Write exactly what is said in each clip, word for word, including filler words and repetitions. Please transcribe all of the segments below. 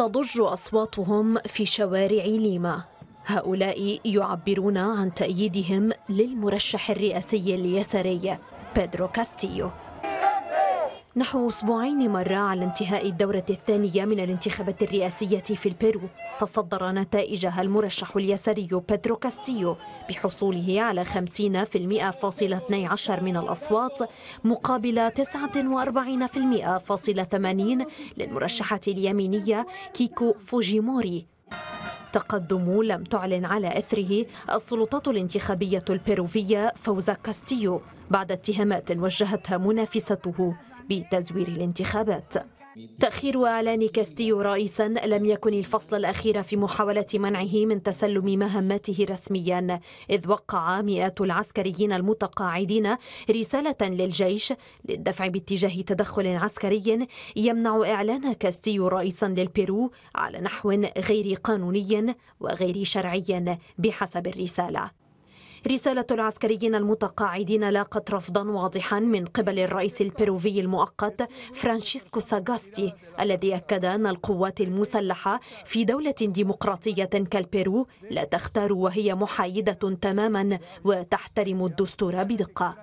تضج أصواتهم في شوارع ليما. هؤلاء يعبرون عن تأييدهم للمرشح الرئاسي اليساري بيدرو كاستيو. نحو أسبوعين مر على انتهاء الدورة الثانية من الانتخابات الرئاسية في البيرو، تصدر نتائجها المرشح اليساري بيدرو كاستيو بحصوله على خمسين فاصلة اثني عشر بالمئة من الأصوات مقابل تسعة وأربعين فاصلة ثمانين بالمئة للمرشحة اليمينية كيكو فوجيموري. تقدم لم تعلن على إثره السلطات الانتخابية البيروفية فوز كاستيو بعد اتهامات وجهتها منافسته بتزوير الانتخابات. تأخير إعلان كاستيو رئيسا لم يكن الفصل الأخير في محاولة منعه من تسلم مهمته رسميا، إذ وقع مئات العسكريين المتقاعدين رسالة للجيش للدفع باتجاه تدخل عسكري يمنع إعلان كاستيو رئيسا للبيرو على نحو غير قانوني وغير شرعي بحسب الرسالة. رسالة العسكريين المتقاعدين لاقت رفضا واضحا من قبل الرئيس البيروفي المؤقت فرانشيسكو ساغاستي، الذي أكد أن القوات المسلحة في دولة ديمقراطية كالبيرو لا تختار وهي محايدة تماما وتحترم الدستور بدقة.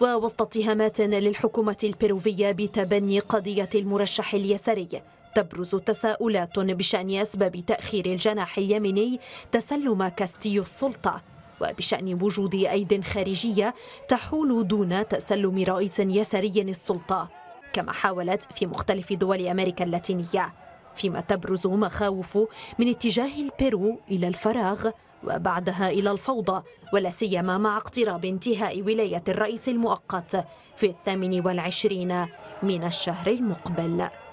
ووسط اتهامات للحكومة البيروفية بتبني قضية المرشح اليساري، تبرز تساؤلات بشأن أسباب تأخير الجناح اليميني تسلم كاستيو السلطة، وبشأن وجود أيد خارجية تحول دون تسلم رئيس يساري السلطة كما حاولت في مختلف دول أمريكا اللاتينية، فيما تبرز مخاوف من اتجاه البيرو إلى الفراغ وبعدها إلى الفوضى، ولا سيما مع اقتراب انتهاء ولاية الرئيس المؤقت في الثامن والعشرين من الشهر المقبل.